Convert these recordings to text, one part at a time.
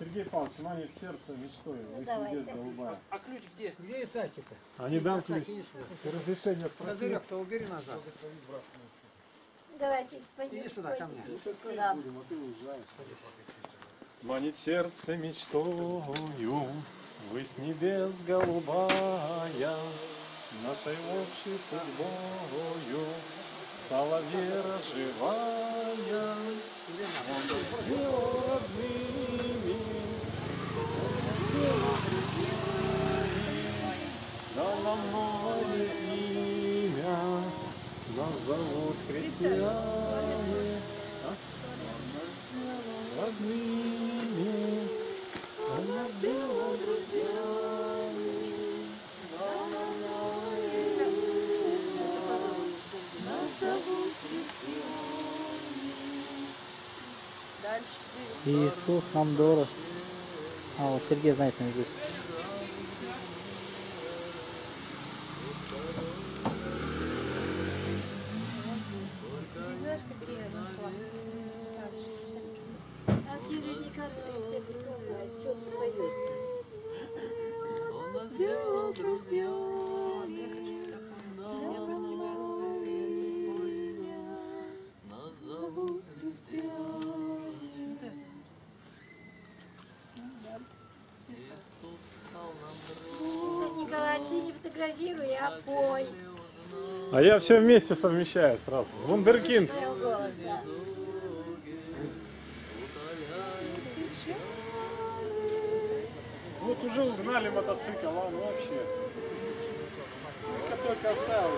Сергей Павлович, манит сердце мечтой, вы сидец голубая. А ключ где? Где Исаки-то? А не дам ключ. Разрешение спросил. Козырек-то убери назад. Давайте, пойдем. Иди сюда, ко мне. Сюда. Манит сердце мечтою, вы с небес голубая, нашей общей судьбою стала вера живая. Он любил родными, он любил другими, дал нам новое имя, нас зовут христиане. Родными, он любил другими, дал нам новое имя, нас зовут христиане. Иисус нам дорог. А вот Сергей знает наизусть. А я все вместе совмещаю сразу. Вундеркинд. Вот уже угнали мотоцикл, ладно, вообще. Только оставил.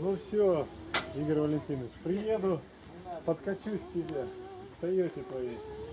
Ну все, Игорь Валентинович, приеду, подкачусь к тебе, в Тойоте твоей.